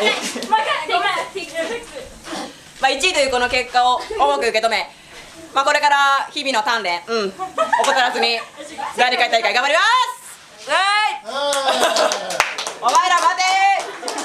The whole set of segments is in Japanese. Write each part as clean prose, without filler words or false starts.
1位というこの結果を重く受け止め、まあ、これから日々の鍛錬、怠らずに第2回大会頑張ります。お前ら待てー。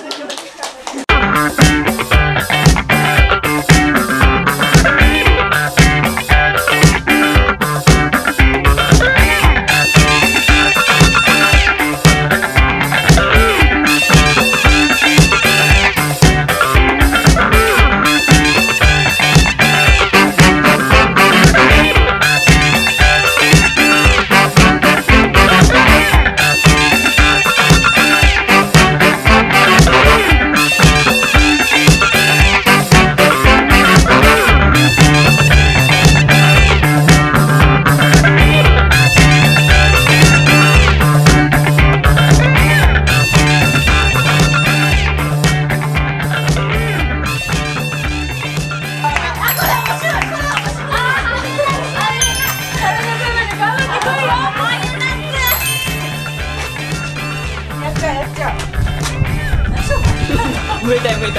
向いたい。はい、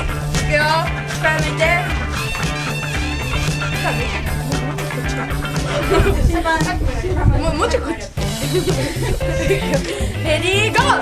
いくよ。下向いて。もうちょっとこっち。レディーゴー。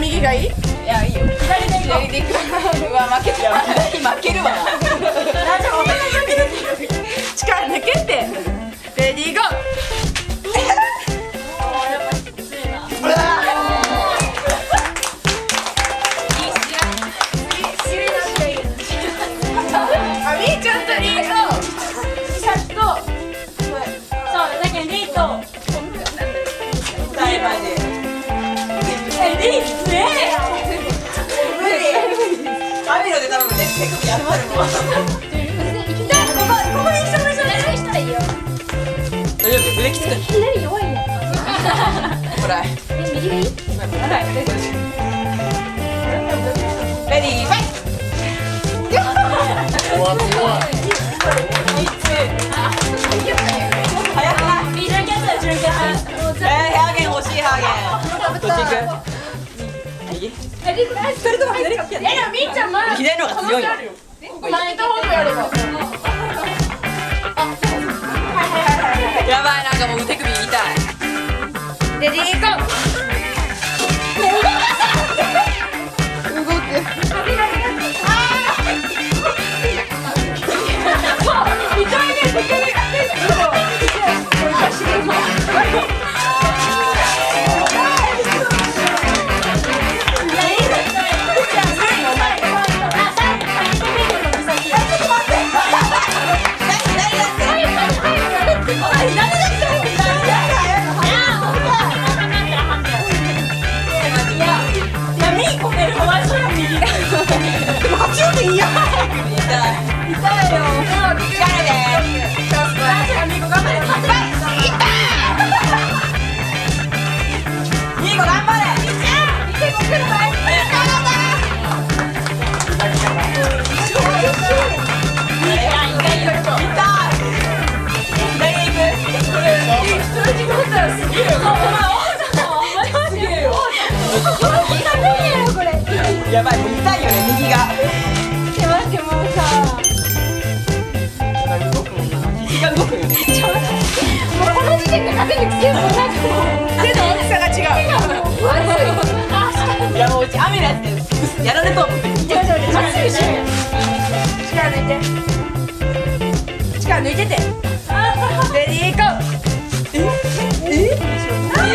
右がいい？ いや、いいよ。左でいこう。うわ、負けた。負けるわ。力抜けて。レディーゴー。手首やるまるもん。ここで一緒いいよ。大丈夫、腕きつく。左弱いね。ほら。右がいい？レディーファイト。怖い怖い。早くない？ビールキャット、ジュンキャット。ハーゲン欲しいハーゲン。どっち行く？左と左が好きやね。みーちゃん前左の方が強いよ。前と方向やれば。やばい、なんかもう手首痛い。レディーゴー。動く。痛いね。やばい、もう痛いよね、右が。いや、待って、もうさ。動くもんな。右が動くよね。ちょっともうこの時点で勝てる気がもうなんかもう。手の大きさが違う。いや、もううち雨のやつでやられそう。力抜いて。力抜いてて。レディーゴー。え？え？え？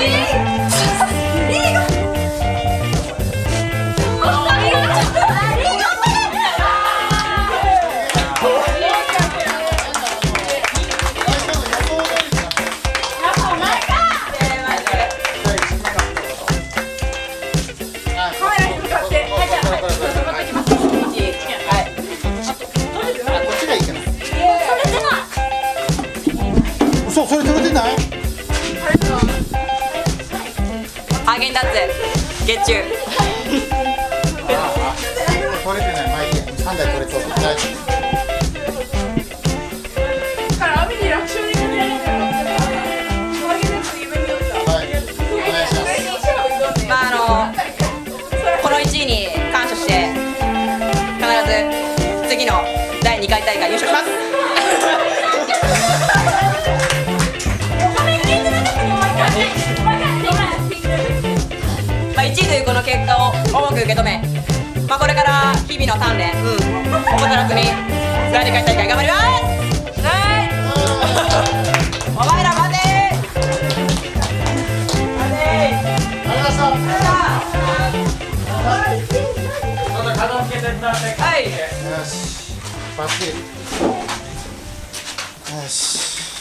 ハーゲンダッツ月中取れてない、3台取れそうだから雨に楽勝にかけられるからハーゲンダッツ夢見よった。はい、お願いします。まあこの1位に感謝して必ず次の第2回大会優勝します。1位というこの結果を重く受け止め、まあ、これから日々の鍛錬、おもたらずに第2回大会頑張ります。お前ら待てー。よし。